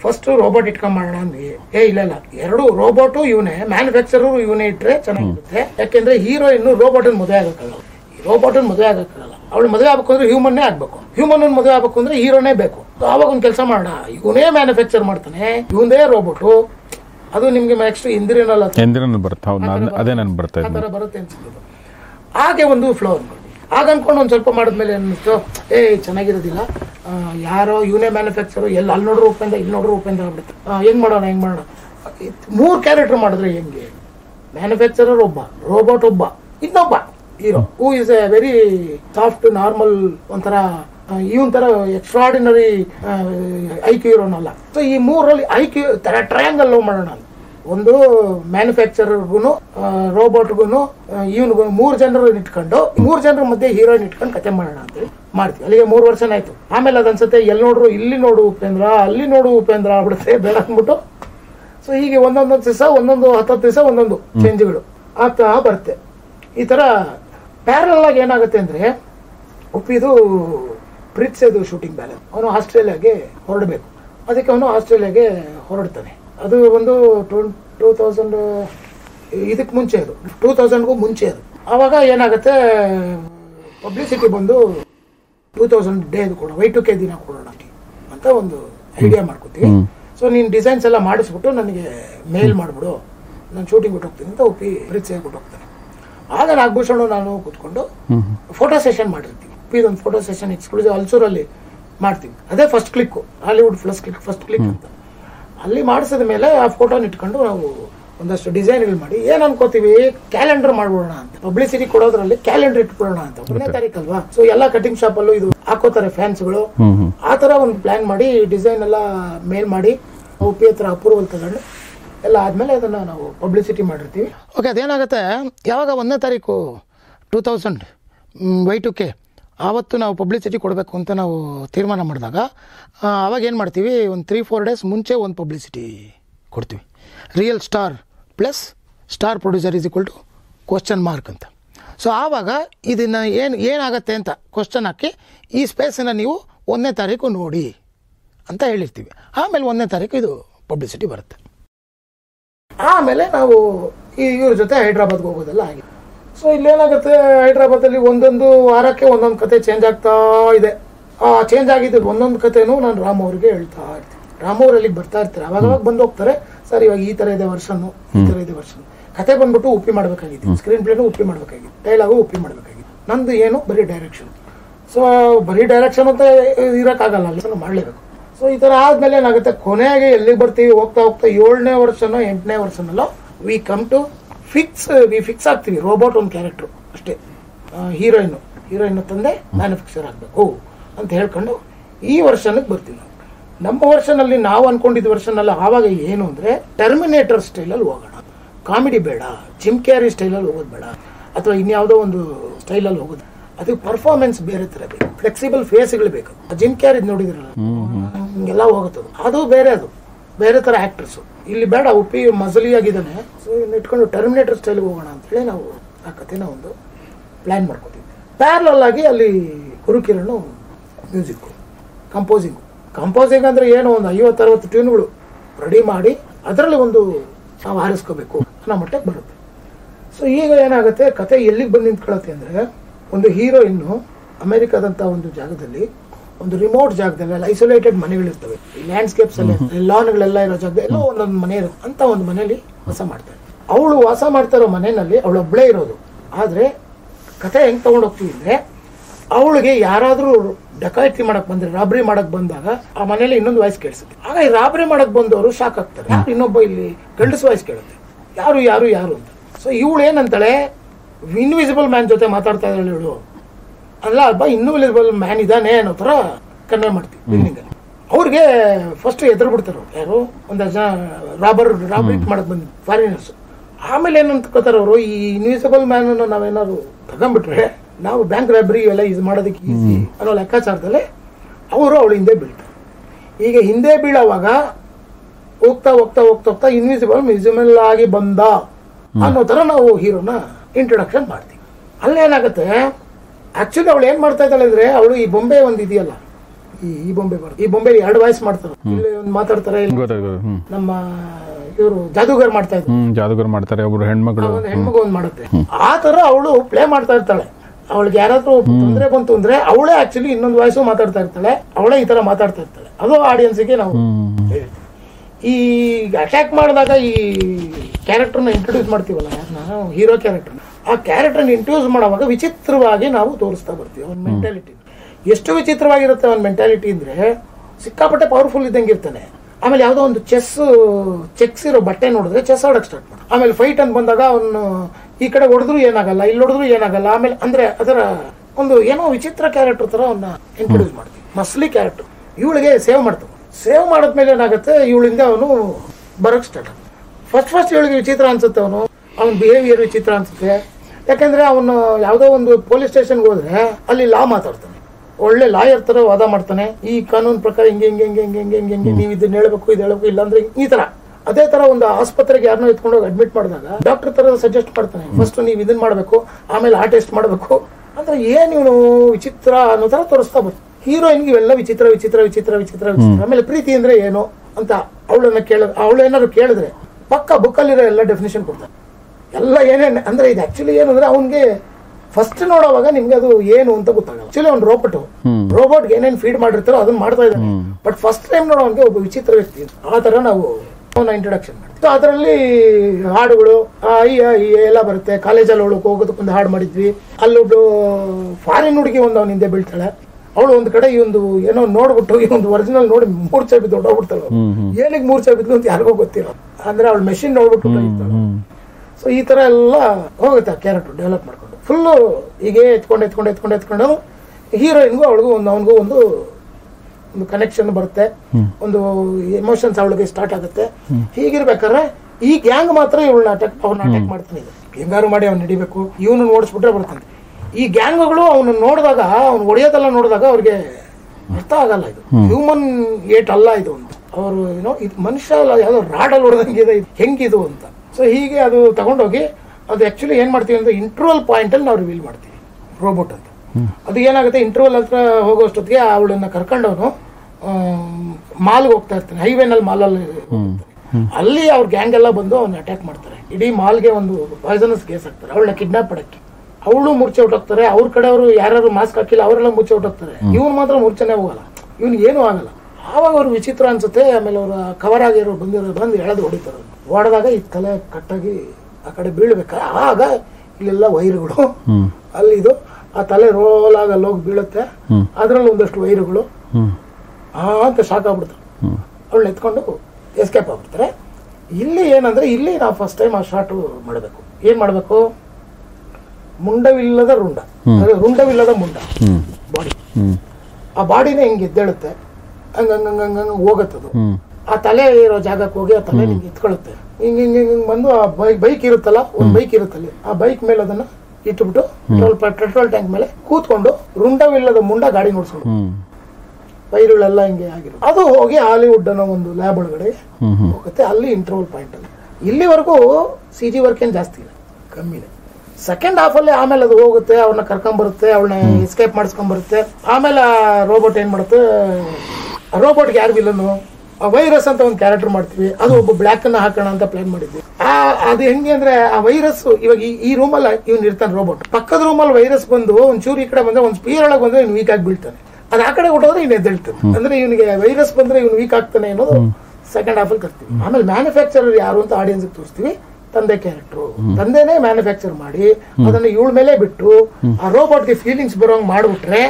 ಫಸ್ಟ್ ರೋಬೋಟ್ ಇಟ್ಕೊಂಡು ಮಾಡೋಣ ಅಂದ್ವಿ, ಏ ಇಲ್ಲ ಎರಡು ರೋಬೋಟು ಇವನೇ, ಮ್ಯಾನುಫ್ಯಾಕ್ಚರರು ಇವನೇ ಇಟ್ಟರೆ ಚೆನ್ನಾಗಿರುತ್ತೆ, ಯಾಕೆಂದ್ರೆ ಹೀರೋಯಿನ್ ರೋಬೋಟನ್ ಮದುವೆ ಆಗಕ್ಕಲ್ಲ, ರೋಬೋಟನ್ ಮದುವೆ ಆಗಕ್ಕಲ್ಲ, ಅವಳು ಮದುವೆ ಆಗ್ಬೇಕು ಅಂದ್ರೆ ಹ್ಯೂಮನ್ನೇ ಆಗ್ಬೇಕು, ಹ್ಯೂಮನ್ ಮದುವೆ ಆಗ್ಬೇಕು ಅಂದ್ರೆ ಹೀರೋನೇ ಬೇಕು. ಅವಾಗ ಒಂದು ಕೆಲಸ ಮಾಡೋಣ, ಇವನೇ ಮ್ಯಾನುಫ್ಯಾಕ್ಚರ್ ಮಾಡ್ತಾನೆ, ಇವನೇ ರೋಬೋಟು, ಅದು ನಿಮ್ಗೆ ನೆಕ್ಸ್ಟ್ ಇಂದ್ರಿಯನಲ್ಲ ಬರುತ್ತೆ ಅನ್ಸುತ್ತೆ. ಹಾಗೆ ಒಂದು ಫ್ಲೋ ಅನ್ಕೊಂಡು, ಆಗ ಅನ್ಕೊಂಡು ಒಂದು ಸ್ವಲ್ಪ ಮಾಡಿದ್ಮೇಲೆ ಅನ್ನಿಸ್ತು, ಏ ಚೆನ್ನಾಗಿರೋದಿಲ್ಲ, ಯಾರೋ ಇವನೇ ಮ್ಯಾನುಫ್ಯಾಕ್ಚರು, ಎಲ್ಲ ಅಲ್ಲಿ ನೋಡ್ರು ಉಪೇಂದ್ರ, ಇಲ್ಲಿ ನೋಡ್ರು ಉಪೇಂದ್ರ ಆಗ್ಬಿಡುತ್ತೆ, ಹೆಂಗೆ ಮಾಡೋಣ. 3 ಕ್ಯಾರೆಕ್ಟರ್ ಮಾಡಿದ್ರೆ ಹೆಂಗೆ, ಮ್ಯಾನುಫ್ಯಾಕ್ಚರರ್ ಒಬ್ಬ, ರೋಬೋಟ್ ಒಬ್ಬ, ಇನ್ನೊಬ್ಬ hero who is a very soft normal, ಒಂಥರ ಇವನ್ ಥರ ಎಕ್ಸ್ಟ್ರಾರ್ಡಿನರಿ ಐಕ್ಯೂ ಇರೋನಲ್ಲ. ಸೊ ಈ ಮೂರಲ್ಲಿ ಐಕ್ಯೂ ಥರ ಟ್ರಯಾಂಗಲ್ ಮಾಡೋಣ, ಒಂದು ಮ್ಯಾನುಫ್ಯಾಕ್ಚರರ್ಗು ರೋಬೋಟ್ಗು ಇವನ್ಗೂ 3 ಜನರು ಇಟ್ಕೊಂಡು 3 ಜನರ ಮಧ್ಯೆ ಹೀರೋಯಿನ್ ಇಟ್ಕೊಂಡು ಕತೆ ಮಾಡೋಣ ಅಂತೇಳಿ ಮಾಡ್ತೀವಿ. ಅಲ್ಲಿಗೆ 3 ವರ್ಷನಾಯ್ತು. ಆಮೇಲೆ ಅದನ್ಸತ್ತೆ ಎಲ್ಲಿ ನೋಡ್ರು ಇಲ್ಲಿ ನೋಡು ಉಪೇಂದ್ರ, ಅಲ್ಲಿ ನೋಡು ಉಪೇಂದ್ರ ಆಗ್ಬಿಡುತ್ತೆ, ಬೇಡ ಅಂದ್ಬಿಟ್ಟು. ಸೊ ಹೀಗೆ ಒಂದೊಂದು ದಿವಸ ಒಂದೊಂದು 10 ದಿವಸ ಒಂದೊಂದು ಚೇಂಜ್ಗಳು ಆಗ್ತಾ ಬರುತ್ತೆ. ಈ ಥರ ಪ್ಯಾರಲ್ ಆಗಿ ಏನಾಗುತ್ತೆ ಅಂದರೆ, ಉಪ್ಪಿದು ಪ್ರೀತ್ಸೆದು ಶೂಟಿಂಗ್ ಬ್ಯಾಲೆನ್ಸ್, ಅವನು ಆಸ್ಟ್ರೇಲಿಯಾಗೆ ಹೊರಡಬೇಕು, ಅದಕ್ಕೆ ಅವನು ಆಸ್ಟ್ರೇಲಿಯಾಗೆ ಹೊರಡ್ತಾನೆ. ಅದು ಒಂದು 2000 ಇದಕ್ಕೆ ಮುಂಚೆ, ಅದು 2000ಗೂ ಮುಂಚೆ ಅದು. ಆವಾಗ ಏನಾಗುತ್ತೆ, ಪಬ್ಲಿಸಿಟಿ ಬಂದು 2000 ಡೇ ಕೊಡೋಣ, Y2K ದಿನ ಕೊಡೋಣ ಅಂತ ಒಂದು ಐಡಿಯಾ ಮಾಡ್ಕೊತೀವಿ. ಸೊ ನೀನು ಡಿಸೈನ್ಸ್ ಎಲ್ಲ ಮಾಡಿಸ್ಬಿಟ್ಟು ನನಗೆ ಮೇಲ್ ಮಾಡಿಬಿಡು, ನಾನು ಶೂಟಿಂಗ್ ಕೊಟ್ಟೋಗ್ತೀನಿ ಅಂತ ಉಪ್ಪಿ ಪ್ರೀತ್ಸೆ ಕೊಟ್ಟೋಗ್ತಾನೆ. ಆಗ ನಾಗಭೂಷಣ ನಾನು ಕೂತ್ಕೊಂಡು ಫೋಟೋ ಸೆಷನ್ ಮಾಡಿರ್ತೀವಿ, ಉಪ್ಪಿದೊಂದು ಫೋಟೋ ಸೆಷನ್ ಎಕ್ಸ್ಕ್ಲೂಸಿವ್ ಅಲ್ಸೂರಲ್ಲಿ ಮಾಡ್ತೀವಿ, ಅದೇ first click, Hollywood first click ಅಂತ. ಅಲ್ಲಿ ಮಾಡಿಸಿದ ಮೇಲೆ ಆ ಫೋಟೋನ ಇಟ್ಕೊಂಡು ನಾವು ಒಂದಷ್ಟು ಡಿಸೈನ್ಗಳು ಮಾಡಿ ಏನು ಅನ್ಕೋತೀವಿ, ಕ್ಯಾಲೆಂಡರ್ ಮಾಡ್ಬಿಡೋಣ ಅಂತ, ಪಬ್ಲಿಸಿಟಿ ಕೊಡೋದ್ರಲ್ಲಿ ಕ್ಯಾಲೆಂಡರ್ ಇಟ್ಬಿಡೋಣ ಅಂತ. 1ನೇ ತಾರೀಕು ಅಲ್ವಾ, ಸೊ ಎಲ್ಲ ಕಟಿಂಗ್ ಶಾಪ್ ಅಲ್ಲೂ ಇದು ಹಾಕೋತಾರೆ ಫ್ಯಾನ್ಸ್ಗಳು. ಆ ಥರ ಒಂದು ಪ್ಲಾನ್ ಮಾಡಿ ಡಿಸೈನ್ ಎಲ್ಲ ಮೇಲ್ ಮಾಡಿ ಉಪ್ಪಿ ಹತ್ರ ಅಪ್ರೂವಲ್ ತಗೊಂಡು ಎಲ್ಲ ಆದಮೇಲೆ ಅದನ್ನು ನಾವು ಪಬ್ಲಿಸಿಟಿ ಮಾಡಿರ್ತೀವಿ. ಓಕೆ, ಅದೇನಾಗುತ್ತೆ, ಯಾವಾಗ 1ನೇ ತಾರೀಕು 2000 Y2K ಆವತ್ತು ನಾವು ಪಬ್ಲಿಸಿಟಿ ಕೊಡಬೇಕು ಅಂತ ನಾವು ತೀರ್ಮಾನ ಮಾಡಿದಾಗ, ಆವಾಗ ಏನು ಮಾಡ್ತೀವಿ, ಒಂದು 3-4 ಡೇಸ್ ಮುಂಚೆ ಒಂದು ಪಬ್ಲಿಸಿಟಿ ಕೊಡ್ತೀವಿ, real star plus star producer is equal to question mark ಅಂತ. सो आवाग इदन्न ಏನಾಗುತ್ತೆ ಅಂತ ಕ್ವೆಶ್ಚನ್ ಹಾಕಿ ಈ ಸ್ಪೇಸ್ ಅನ್ನು ನೀವು 1ನೇ ತಾರೀಕು ನೋಡಿ ಅಂತ ಹೇಳಿರ್ತೀವಿ. ಆಮೇಲೆ 1ನೇ ತಾರೀಕು ಇದು ಪಬ್ಲಿಸಿಟಿ ಬರುತ್ತೆ. ಆಮೇಲೆ ನಾವು ಇವರ ಜೊತೆ ಹೈದರಾಬಾದ್ಗೆ ಹೋಗೋದಲ್ಲ ಹಾಗೆ. ಸೋ ಇಲ್ಲಿ ಏನಾಗುತ್ತೆ ಹೈದರಾಬಾದ್ ಅಲ್ಲಿ ಒಂದೊಂದು ವಾರಕ್ಕೆ ಒಂದೊಂದು ಕಥೆ ಚೇಂಜ್ ಆಗ್ತಾ ಇದೆ. ಆ ಚೇಂಜ್ ಆಗಿದ್ದು ಒಂದೊಂದು ಕಥೆನೂ ನಾನು ರಾಮ್ ಅವರಿಗೆ ಹೇಳ್ತಾ ಇರ್ತೀನಿ. ರಾಮ್ ಅವರು ಅಲ್ಲಿಗೆ ಬರ್ತಾ ಇರ್ತಾರೆ, ಅವಾಗ ಬಂದು ಹೋಗ್ತಾರೆ. ಸರ್ ಇವಾಗ ಈ ತರ ಇದೆ ವರ್ಷನು, ಈ ತರ ಇದೆ ವರ್ಷನು. ಕತೆ ಬಂದ್ಬಿಟ್ಟು ಉಪ್ಪಿ ಮಾಡಬೇಕಾಗಿತ್ತು, ಸ್ಕ್ರೀನ್ ಪ್ಲೇನು ಉಪ್ಪಿ ಮಾಡಬೇಕಾಗಿತ್ತು, ಡೈಲಾಗು ಉಪ್ಪಿ ಮಾಡಬೇಕಾಗಿತ್ತು. ನಂದು ಏನು ಬರೀ ಡೈರೆಕ್ಷನ್. ಸೊ ಬರೀ ಡೈರೆಕ್ಷನ್ ಅಂತ ಇರೋಕ್ಕಾಗಲ್ಲ, ಅಲ್ಲ ಮಾಡಲೇಬೇಕು. ಸೊ ಈ ಥರ ಆದಮೇಲೆ ಏನಾಗುತ್ತೆ, ಕೊನೆಗೆ ಎಲ್ಲಿಗೆ ಬರ್ತೀವಿ, ಹೋಗ್ತಾ ಹೋಗ್ತಾ 7ನೇ ವರ್ಷನೋ 8ನೇ ವರ್ಷನಲ್ಲೋ we come to we fix ಆಗ್ತೀವಿ. ರೋಬೋಟ್ ಒಂದು ಕ್ಯಾರೆಕ್ಟ್ರು ಅಷ್ಟೇ, ಹೀರೋಯಿನ್ ತಂದೆ ಮ್ಯಾನುಫ್ಯಾಕ್ಚರ್ ಆಗಬೇಕು ಅಂತ ಹೇಳ್ಕೊಂಡು ಈ ವರ್ಷನಕ್ಕೆ ಬರ್ತೀವಿ. ನಾವು ನಮ್ಮ ವರ್ಷನಲ್ಲಿ ನಾವು ಅಂದ್ಕೊಂಡಿದ್ದ ವರ್ಷನಲ್ಲ. ಆವಾಗ ಏನು ಅಂದರೆ ಟರ್ಮಿನೇಟರ್ ಸ್ಟೈಲಲ್ಲಿ ಹೋಗೋಣ, ಕಾಮಿಡಿ ಬೇಡ, ಜಿಮ್ ಕ್ಯಾರಿ ಸ್ಟೈಲಲ್ಲಿ ಹೋಗೋದು ಬೇಡ, ಅಥವಾ ಇನ್ಯಾವುದೋ ಒಂದು ಸ್ಟೈಲಲ್ಲಿ ಹೋಗೋದು. ಅದಕ್ಕೆ ಪರ್ಫಾರ್ಮೆನ್ಸ್ ಬೇರೆ ಥರ ಬೇಕು, ಫ್ಲೆಕ್ಸಿಬಲ್ ಫೇಸ್ಗಳು ಬೇಕು. ಜಿಮ್ ಕ್ಯಾರಿ ನೋಡಿದ್ರಲ್ಲ, ಹಿಂಗೆಲ್ಲ ಹೋಗುತ್ತೆ, ಅದು ಬೇರೆ, ಅದು ಬೇರೆ ಥರ ಆ್ಯಕ್ಟರ್ಸು. ಇಲ್ಲಿ ಬೇಡ, ಉಪ್ಪಿ ಮಜಲಿಯಾಗಿದ್ದಾನೆ, ಸೊ ಇನ್ನು ಇಟ್ಕೊಂಡು ಟರ್ಮಿನೇಟರ್ ಸ್ಟೈಲ್ಗೆ ಹೋಗೋಣ ಅಂತೇಳಿ ನಾವು ಆ ಕಥೆನ ಒಂದು ಪ್ಲ್ಯಾನ್ ಮಾಡ್ಕೋತೀವಿ. ಪ್ಯಾರಲಲ್ ಆಗಿ ಅಲ್ಲಿ ಗುರುಕಿರಣ್ ಮ್ಯೂಸಿಕ್ಕು, ಕಂಪೋಸಿಂಗ್ ಅಂದರೆ ಏನೋ ಒಂದು 50-60 ಟ್ಯೂನ್ಗಳು ರೆಡಿ ಮಾಡಿ ಅದರಲ್ಲಿ ಒಂದು ನಾವು ಆರಿಸ್ಕೋಬೇಕು ಅನ್ನೋ ಮಟ್ಟಕ್ಕೆ ಬರುತ್ತೆ. ಸೊ ಈಗ ಏನಾಗುತ್ತೆ, ಕತೆ ಎಲ್ಲಿಗೆ ಬಂದು ನಿಂತ್ಕೊಳ್ಳುತ್ತೆ ಅಂದರೆ, ಒಂದು ಹೀರೋಯಿನ್ನು ಅಮೇರಿಕಾದಂಥ ಒಂದು ಜಾಗದಲ್ಲಿ, ಒಂದು ರಿಮೋಟ್ ಜಾಗದಲ್ಲಿ, ಅಲ್ಲಿ ಐಸೋಲೇಟೆಡ್ ಮನೆಗಳಿರ್ತವೆ, ಲ್ಯಾಂಡ್ಸ್ಕೇಪ್ಸಲ್ಲಿ ಲಾನ್ಗಳೆಲ್ಲ ಇರೋ ಜಾಗದಲ್ಲಿ ಎಲ್ಲೋ ಒಂದೊಂದು ಮನೆ ಇರೋ ಅಂತ ಒಂದು ಮನೆಯಲ್ಲಿ ವಾಸ ಮಾಡ್ತಾರೆ. ಅವಳು ವಾಸ ಮಾಡ್ತಾ ಇರೋ ಮನೆಯಲ್ಲಿ ಅವಳೊಬ್ಬಳೇ ಇರೋದು. ಆದರೆ ಕತೆ ಹೆಂಗೆ ತೊಗೊಂಡೋಗ್ತೀವಿ ಅಂದರೆ, ಅವಳಿಗೆ ಯಾರಾದರೂ ಡಕಾಯಿತಿ ಮಾಡಕ್ಕೆ ಬಂದರೆ, ರಾಬರಿ ಮಾಡಕ್ಕೆ ಬಂದಾಗ ಆ ಮನೇಲಿ ಇನ್ನೊಂದು ವಾಯ್ಸ್ ಕೇಳಿಸುತ್ತೆ. ಆಗ ಈ ರಾಬರಿ ಮಾಡಕ್ಕೆ ಬಂದವರು ಶಾಕ್ ಆಗ್ತಾರೆ, ಇನ್ನೊಬ್ಬ ಇಲ್ಲಿ ಗಂಡಸು ವಾಯ್ಸ್ ಕೇಳುತ್ತೆ, ಯಾರು ಯಾರು ಯಾರು ಅಂತ. ಸೊ ಇವಳು ಏನಂತಾಳೆ, ಇನ್ವಿಸಿಬಲ್ ಮ್ಯಾನ್ ಜೊತೆ ಮಾತಾಡ್ತಾ ಇದ್ದಾಳೆ ಇವಳು, ಅಲ್ಲ ಅಬ್ಬ ಇನ್ವಿಸಿಬಲ್ ಮ್ಯಾನ್ ಇದ್ದಾನೆ ಅನ್ನೋ ಥರ ಕನ್ವೆ ಮಾಡ್ತೀವಿ ಬಿಲ್ಡಿಂಗ್. ಅವ್ರಿಗೆ ಫಸ್ಟ್ ಎದುರು ಬಿಡ್ತಾರೆ ಯಾರು, ಒಂದಷ್ಟು ಜನ ರಾಬರಿ ಮಾಡಕ್ಕೆ ಬಂದ ಫಾರಿನರ್ಸ್. ಆಮೇಲೆ ಏನಂತಾರೆ ಅವರು, ಈ ಇನ್ವಿಸಿಬಲ್ ಮ್ಯಾನನ್ನು ನಾವೇನಾದ್ರು ತಗೊಂಡ್ಬಿಟ್ರೆ ನಾವು ಬ್ಯಾಂಕ್ ರಾಬರಿ ಎಲ್ಲ ಇದು ಮಾಡೋದಕ್ಕೆ ಈಸಿ ಅನ್ನೋ ಲೆಕ್ಕಾಚಾರದಲ್ಲಿ ಅವರು ಅವಳು ಹಿಂದೆ ಬೀಳ್ತಾರೆ. ಈಗ ಹಿಂದೆ ಬೀಳೋವಾಗ ಹೋಗ್ತಾ ಹೋಗ್ತಾ ಹೋಗ್ತಾ ಹೋಗ್ತಾ ಇನ್ವಿಸಿಬಲ್ ಆಗಿ ಬಂದ ಅನ್ನೋ ಥರ ನಾವು ಹೀರೋನ ಇಂಟ್ರೊಡಕ್ಷನ್ ಮಾಡ್ತೀವಿ. ಅಲ್ಲೇನಾಗುತ್ತೆ, ಆ್ಯಕ್ಚುಲಿ ಅವಳು ಏನು ಮಾಡ್ತಾ ಇದ್ದಾಳೆ ಅಂದರೆ, ಅವಳು ಈ ಬೊಂಬೆ ಒಂದು ಇದೆಯಲ್ಲ, ಈ ಬೊಂಬೆ ಬರುತ್ತೆ, ಈ ಬೊಂಬೆ ಎರಡು ವಾಯ್ಸ್ ಮಾಡ್ತಾರೆ, ಇಲ್ಲಿ ಒಂದು ಮಾತಾಡ್ತಾರೆ, ನಮ್ಮ ಇವರು ಜಾದೂಗರ್ ಮಾಡ್ತಾ ಇದ್ದಾರೆ, ಜಾದೂಗರ್ ಮಾಡ್ತಾರೆ, ಒಬ್ಬರು ಹೆಣ್ಮಗು ಒಂದು ಮಾಡುತ್ತೆ. ಆ ಥರ ಅವಳು ಪ್ಲೇ ಮಾಡ್ತಾ ಇರ್ತಾಳೆ. ಅವಳಿಗೆ ಯಾರಾದ್ರೂ ತೊಂದರೆ ಬಂತು ಅಂದ್ರೆ ಅವಳೇ ಆಕ್ಚುಲಿ ಇನ್ನೊಂದು ವಾಯ್ಸು ಮಾತಾಡ್ತಾ ಇರ್ತಾಳೆ, ಅವಳೇ ಈ ತರ ಮಾತಾಡ್ತಾ ಇರ್ತಾಳೆ. ಅದು ಆಡಿಯನ್ಸ್ಗೆ ನಾವು ಈ ಅಟ್ಯಾಕ್ ಮಾಡಿದಾಗ ಈ ಕ್ಯಾರೆಕ್ಟರ್ನ ಇಂಟ್ರೊಡ್ಯೂಸ್ ಮಾಡ್ತೀವಲ್ಲ, ಯಾರನ್ನ ಹೀರೋ ಕ್ಯಾರೆಕ್ಟರ್ನ, ಆ ಕ್ಯಾರೆಕ್ಟರ್ನ ಇಂಟ್ರೊಡ್ಯೂಸ್ ಮಾಡುವಾಗ ವಿಚಿತ್ರವಾಗಿ ನಾವು ತೋರಿಸ್ತಾ ಬರ್ತೀವಿ. ಅವನ ಮೆಂಟಾಲಿಟಿ ಎಷ್ಟು ವಿಚಿತ್ರವಾಗಿರುತ್ತೆ, ಅವನ ಮೆಂಟಾಲಿಟಿ ಅಂದ್ರೆ ಸಿಕ್ಕಾಪಟ್ಟೆ ಪವರ್ಫುಲ್ ಇದ್ದಂಗೆ ಇರ್ತಾನೆ. ಆಮೇಲೆ ಯಾವುದೋ ಒಂದು ಚೆಕ್ಸ್ ಇರೋ ಬಟ್ಟೆ ನೋಡಿದ್ರೆ ಚೆಸ್ ಆಡೋಕೆ ಸ್ಟಾರ್ಟ್ ಮಾಡಿ, ಆಮೇಲೆ ಫೈಟ್ ಅಂತ ಬಂದಾಗ ಅವನು ಈ ಕಡೆ ಹೊಡೆದ್ರು ಏನಾಗಲ್ಲ, ಇಲ್ಲಿ ಹೊಡೆದ್ರು ಏನಾಗಲ್ಲ, ಆಮೇಲೆ ಅಂದ್ರೆ ಅದರ ಒಂದು ಏನೋ ವಿಚಿತ್ರ ಕ್ಯಾರೆಕ್ಟರ್ ಥರ ಅವನ್ನ ಇಂಟ್ರೊಡ್ಯೂಸ್ ಮಾಡ್ತೀವಿ. ಮಸ್ಲಿ ಕ್ಯಾರೆಕ್ಟರ್ ಇವಳಿಗೆ ಸೇವ್ ಮಾಡ್ತಾವೆ. ಸೇವ್ ಮಾಡಿದ್ಮೇಲೆ ಏನಾಗುತ್ತೆ, ಇವಳಿಂದ ಅವನು ಬರೋಕ್ಕೆ ಸ್ಟಾರ್ಟ್ ಆಗುತ್ತೆ. ಫಸ್ಟ್ ಇವಳಿಗೆ ವಿಚಿತ್ರ ಅನ್ಸುತ್ತೆ, ಅವನ ಬಿಹೇವಿಯರ್ ವಿಚಿತ್ರ ಅನ್ಸುತ್ತೆ. ಯಾಕೆಂದ್ರೆ ಅವನು ಯಾವುದೋ ಒಂದು ಪೊಲೀಸ್ ಸ್ಟೇಷನ್ಗೆ ಹೋದ್ರೆ ಅಲ್ಲಿ ಲಾ ಮಾತಾಡ್ತಾನೆ, ಒಳ್ಳೆ ಲಾಯರ್ ಥರ ವಾದ ಮಾಡ್ತಾನೆ, ಈ ಕಾನೂನು ಪ್ರಕಾರ ಹಿಂಗೆ ಹಿಂಗೆ ಹಿಂಗೆ ಹಿಂಗೆ ಹಿಂಗೆ ಹಿಂಗೆ ನೀವು ಇದನ್ನ ಹೇಳಬೇಕು, ಇದು ಹೇಳಬೇಕು, ಇಲ್ಲಾಂದ್ರೆ ಈ ಥರ. ಅದೇ ತರ ಒಂದು ಆಸ್ಪತ್ರೆಗೆ ಯಾರನ್ನೋ ಎತ್ಕೊಂಡೋಗಿ ಅಡ್ಮಿಟ್ ಮಾಡಿದಾಗ ಡಾಕ್ಟರ್ ತರ ಸಜೆಸ್ಟ್ ಮಾಡ್ತಾನೆ, ಫಸ್ಟ್ ನೀವು ಇದನ್ನ ಮಾಡಬೇಕು, ಆಮೇಲೆ ಆ ಟೆಸ್ಟ್ ಮಾಡಬೇಕು ಅಂದ್ರೆ ಏನು ಇವನು ವಿಚಿತ್ರ ಅನ್ನೋ ತರ ತೋರಿಸ್ತಾ ಬರ್ತಾರೆ. ಹೀರೋಯಿನ್ಗೆ ಇವೆಲ್ಲ ವಿಚಿತ್ರ ವಿಚಿತ್ರ ವಿಚಿತ್ರ ವಿಚಿತ್ರ ವಿಚಿತ್ರ. ಆಮೇಲೆ ಪ್ರೀತಿ ಅಂದ್ರೆ ಏನು ಅಂತ ಅವಳನ್ನ ಅವಳೇನಾದ್ರು ಕೇಳಿದ್ರೆ ಪಕ್ಕ ಬುಕ್ಕಲ್ಲಿರೋ ಎಲ್ಲ ಡೆಫಿನೇಷನ್ ಕೊಡ್ತಾನೆ, ಎಲ್ಲ ಏನೇನು ಅಂದ್ರೆ. ಇದು ಆಕ್ಚುಲಿ ಏನು ಅಂದ್ರೆ, ಅವನಿಗೆ ಫಸ್ಟ್ ನೋಡೋವಾಗ ನಿಮ್ಗೆ ಅದು ಏನು ಅಂತ ಗೊತ್ತಾಗಲ್ಲ. ಆಕ್ಚುಲಿ ಅವ್ನು ರೋಬೋಟ್ಗೆ ಏನೇನು ಫೀಡ್ ಮಾಡಿರ್ತಾರೋ ಅದನ್ನ ಮಾಡ್ತಾ ಇದ್ದಾನೆ. ಬಟ್ ಫಸ್ಟ್ ಟೈಮ್ ನೋಡೋವನ್ಗೆ ಒಬ್ಬ ವಿಚಿತ್ರ ವ್ಯಕ್ತಿ ಆ ತರ ನಾವು ಇಂಟ್ರೊಡಕ್ಷನ್ ಮಾಡ್ತೀವಿ. ಅದರಲ್ಲಿ ಹಾಡುಗಳು ಎಲ್ಲ ಬರುತ್ತೆ. ಕಾಲೇಜಲ್ಲಿ ಅವಳಕ್ಕೆ ಹೋಗೋದಕ್ಕೊಂದು ಹಾಡು ಮಾಡಿದ್ವಿ. ಅಲ್ಲೊಬ್ಳು ಫಾರಿನ್ ಹುಡುಗಿ ಒಂದು ಅವನ ಹಿಂದೆ ಬೀಳ್ತಾಳೆ. ಅವಳು ಒಂದು ಕಡೆ ಈ ಒಂದು ಏನೋ ನೋಡ್ಬಿಟ್ಟು ಈ ಒಂದು ಒರಿಜಿನಲ್ ನೋಡಿ ಮೂರ್ಛೆ ಬಿದ್ದು ಹೊಟ್ಟೋಗ್ಬಿಡ್ತಾಳು. ಏನಿಗೆ ಮೂರ್ಛೆ ಬಿದ್ದು ಅಂತ ಯಾರಿಗೂ ಗೊತ್ತಿಲ್ಲ, ಅಂದ್ರೆ ಅವಳು ಮೆಷಿನ್ ನೋಡ್ಬಿಟ್ಟು ಹೋಗಿರ್ತಾಳು. ಸೊ ಈ ತರ ಎಲ್ಲ ಹೋಗುತ್ತೆ ಕ್ಯಾರೆಕ್ಟರ್ ಡೆವಲಪ್ ಮಾಡ್ಕೊಂಡು ಫುಲ್ಲು. ಹೀಗೆ ಎತ್ಕೊಂಡು ಹೀರೋಯಿನ್ಗೂ ಅವಳಿಗೂ ಅವನಿಗೂ ಒಂದು ಕನೆಕ್ಷನ್ ಬರುತ್ತೆ, ಒಂದು ಎಮೋಷನ್ಸ್ ಅವಳಿಗೆ ಸ್ಟಾರ್ಟ್ ಆಗುತ್ತೆ. ಹೀಗಿರ್ಬೇಕಾದ್ರೆ ಈ ಗ್ಯಾಂಗ್ ಮಾತ್ರ ಇವಳನ್ನ ಅಟ್ಯಾಕ್ ಮಾಡ್ತಾನೆ, ಹೆಂಗಾರು ಮಾಡಿ ಅವ್ನು ಹಿಡಿಬೇಕು, ಇವನು ಓಡಿಸ್ಬಿಟ್ರೆ ಬರ್ತಾನೆ. ಈ ಗ್ಯಾಂಗ್ಗಳು ಅವನು ನೋಡಿದಾಗ, ಅವ್ನು ಒಡೆಯೋದೆಲ್ಲ ನೋಡಿದಾಗ ಅವ್ರಿಗೆ ಅರ್ಥ ಆಗಲ್ಲ, ಇದು ಹ್ಯೂಮನ್ ಏಟ್ ಅಲ್ಲ ಇದು ಅಂತ. ಅವರು ಏನೋ ಇದು ಮನುಷ್ಯ ಅಲ್ಲ, ಯಾವುದೋ ರಾಡಲ್ಲಿ ಹೊಡೆದಂಗೆ ಇದೆ, ಹೆಂಗಿದು ಅಂತ. ಸೊ ಹೀಗೆ ಅದು ತಗೊಂಡೋಗಿ ಅದು ಆಕ್ಚುಲಿ ಏನು ಮಾಡ್ತೀವಿ ಅಂದ್ರೆ ಇಂಟರ್ವಲ್ ಪಾಯಿಂಟ್ ಅಲ್ಲಿ ನಾವು ರಿವೀಲ್ ಮಾಡ್ತೀವಿ ರೋಬೋಟ್ ಅಂತ. ಅದು ಏನಾಗುತ್ತೆ ಇಂಟರ್ವಲ್ ಹತ್ರ ಹೋಗೋಷ್ಟೊತ್ತಿಗೆ ಅವಳನ್ನ ಕರ್ಕೊಂಡವನು ಮಾಲ್ಗೆ ಹೋಗ್ತಾ ಇರ್ತಾನೆ, ಹೈವೇನಲ್ಲಿ ಮಾಲಲ್ಲಿ ಅಲ್ಲಿ ಅವ್ರ ಗ್ಯಾಂಗ್ ಎಲ್ಲ ಬಂದು ಅವನ್ನ ಅಟ್ಯಾಕ್ ಮಾಡ್ತಾರೆ, ಇಡೀ ಮಾಲ್ಗೆ ಒಂದು ಪಾಯ್ಸನಸ್ ಕೇಸ್ ಹಾಕ್ತಾರೆ ಅವಳನ್ನ ಕಿಡ್ನಾಪ್ ಮಾಡೋಕ್ಕೆ. ಅವಳು ಮೂರ್ಛೆ ಹೊಟ್ಟೋಗ್ತಾರೆ, ಅವ್ರ ಕಡೆಯವರು ಯಾರು ಮಾಸ್ಕ್ ಹಾಕಿಲ್ಲ ಅವರೆಲ್ಲ ಮೂರ್ಛೆ ಹೊಟ್ಟೋಗ್ತಾರೆ, ಇವ್ನು ಮಾತ್ರ ಮೂರ್ಛೆನೇ ಹೋಗಲ್ಲ, ಇವ್ನು ಏನು ಆಗಲ್ಲ. ಆವಾಗ ಅವ್ರು ವಿಚಿತ್ರ ಅನ್ಸುತ್ತೆ, ಆಮೇಲೆ ಅವ್ರ ಕವರ್ ಆಗಿರೋ ಬಂದು ಎಳೆದು ಹೊಡಿತಾರೆ, ಹೊಡೆದಾಗ ಈ ತಲೆ ಕಟ್ಟಾಗಿ ಆ ಕಡೆ ಬೀಳ್ಬೇಕಾ, ಆಗ ಇಲ್ಲೆಲ್ಲ ವೈರುಗಳು ಅಲ್ಲಿ ಇದು ಆ ತಲೆ ರೋಲ್ ಆಗಿ ಅಲ್ಲಿ ಹೋಗಿ ಬೀಳುತ್ತೆ, ಅದ್ರಲ್ಲಿ ಒಂದಷ್ಟು ವೈರುಗಳು ಅಂತ ಶಾಕ್ ಆಗ್ಬಿಡ್ತಾರೆ, ಅವಳನ್ನ ಎತ್ಕೊಂಡು ಎಸ್ಕೇಪ್ ಆಗ್ಬಿಡ್ತಾರೆ. ಇಲ್ಲಿ ಏನಂದ್ರೆ ಇಲ್ಲಿ ನಾವು ಫಸ್ಟ್ ಟೈಮ್ ಆ ಶಾರ್ಟ್ ಮಾಡಬೇಕು. ಏನ್ ಮಾಡಬೇಕು, ಮುಂಡವಿಲ್ಲದ ರುಂಡ, ರುಂಡವಿಲ್ಲದ ಮುಂಡ ಬಾಡಿ, ಆ ಬಾಡಿನ ಹಿಂಗೆ ಎದ್ದೇಳುತ್ತೆ, ಹಂಗಂಗ ಹೋಗತ್ತದು, ಆ ತಲೆ ಇರೋ ಜಾಗಕ್ಕೆ ಹೋಗಿ ಆ ತಲೆ ನಿಂಗೆ ಎತ್ಕೊಳ್ಳುತ್ತೆ, ಹಿಂಗೆ ಹಿಂಗೆ ಹಿಂಗೆ ಬಂದು ಆ ಬೈಕ್ ಇರುತ್ತಲ್ಲ, ಒಂದು ಬೈಕ್ ಇರುತ್ತಲ್ಲಿ, ಆ ಬೈಕ್ ಮೇಲೆ ಅದನ್ನ ಇಟ್ಬಿಟ್ಟು ಪೆಟ್ರೋಲ್ ಟ್ಯಾಂಕ್ ಮೇಲೆ ಕೂತ್ಕೊಂಡು ರುಂಡವಿಲ್ಲದ ಮುಂಡ ಗಾಡಿ ನೋಡ್ಸ್ಕೊಂಡು ಪೈರುಗಳೆಲ್ಲ ಹಿಂಗೆ ಆಗಿರೋದು. ಅದು ಹೋಗಿ ಹಾಲಿವುಡ್ ಅನ್ನೋ ಒಂದು ಲ್ಯಾಬ್ ಒಳಗಡೆ ಹೋಗುತ್ತೆ, ಅಲ್ಲಿ ಇಂಟರ್ವಲ್ ಪಾಯಿಂಟ್ ಅಲ್ಲಿ. ಇಲ್ಲಿವರೆಗೂ ಸಿ ಜಿ ವರ್ಕ್ ಏನು ಜಾಸ್ತಿ ಇಲ್ಲ, ಕಮ್ಮಿನೇ. ಸೆಕೆಂಡ್ ಹಾಫ್ ಅಲ್ಲಿ ಆಮೇಲೆ ಅದು ಹೋಗುತ್ತೆ, ಅವ್ರನ್ನ ಕರ್ಕೊಂಡ್ಬರುತ್ತೆ, ಅವಳನ್ನ ಎಸ್ಕೇಪ್ ಮಾಡಿಸ್ಕೊಂಡ್ಬರುತ್ತೆ. ಆಮೇಲೆ ರೋಬೋಟ್ ಏನ್ ಮಾಡುತ್ತೆ, ರೋಬೋಟ್ಗೆ ಯಾರು ವಿಲನ್ನು, ವೈರಸ್ ಅಂತ ಒಂದು ಕ್ಯಾರೆಕ್ಟರ್ ಮಾಡ್ತೀವಿ, ಅದು ಒಬ್ಬ ಬ್ಲ್ಯಾಕ್ ಅನ್ನ ಹಾಕೋಣ ಅಂತ ಪ್ಲಾನ್ ಮಾಡಿದ್ವಿ. ಅದು ಹೆಂಗೆ ಅಂದ್ರೆ ಆ ವೈರಸ್ ಇವಾಗ ಈ ರೂಮಲ್ಲಿ ಇವ್ನು ಇರ್ತಾನೆ ರೋಬೋಟ್, ಪಕ್ಕದ ರೂಮಲ್ಲಿ ವೈರಸ್ ಬಂದು ಒಂದ್ ಚೂರು ಈ ಕಡೆ ಬಂದ್ರೆ, ಒಂದ್ ಸ್ಪೀರ್ ಒಳಗೆ ಬಂದ್ರೆ ಇವ್ನು ವೀಕ್ ಆಗಿ ಬೀಳ್ತಾನೆ, ಅದು ಆ ಕಡೆ ಹೊಟ್ಟೋದ್ರೆ ಇವ್ನು ಎದ್ದೇಳ್ತಾನೆ, ಅಂದ್ರೆ ಇವನಿಗೆ ವೈರಸ್ ಬಂದ್ರೆ ಇವ್ನು ವೀಕ್ ಆಗ್ತಾನೆ ಅನ್ನೋದು ಸೆಕೆಂಡ್ ಹಾಫ್ ಅಲ್ಲಿ ಕರ್ತೀವಿ. ಆಮೇಲೆ ಮ್ಯಾನುಫ್ಯಾಕ್ಚರರ್ ಯಾರು ಅಂತ ಆಡಿಯನ್ಸ್ ತೋರಿಸ್ತೀವಿ, ತಂದೆ ಕ್ಯಾರೆಕ್ಟರ್, ತಂದೆನೇ ಮ್ಯಾನುಫ್ಯಾಕ್ಚರ್ ಮಾಡಿ ಅದನ್ನ ಇವಳ ಮೇಲೆ ಬಿಟ್ಟು ಆ ರೋಬೋಟ್ಗೆ ಫೀಲಿಂಗ್ಸ್ ಬರೋಂಗ್ ಮಾಡ್ಬಿಟ್ರೆ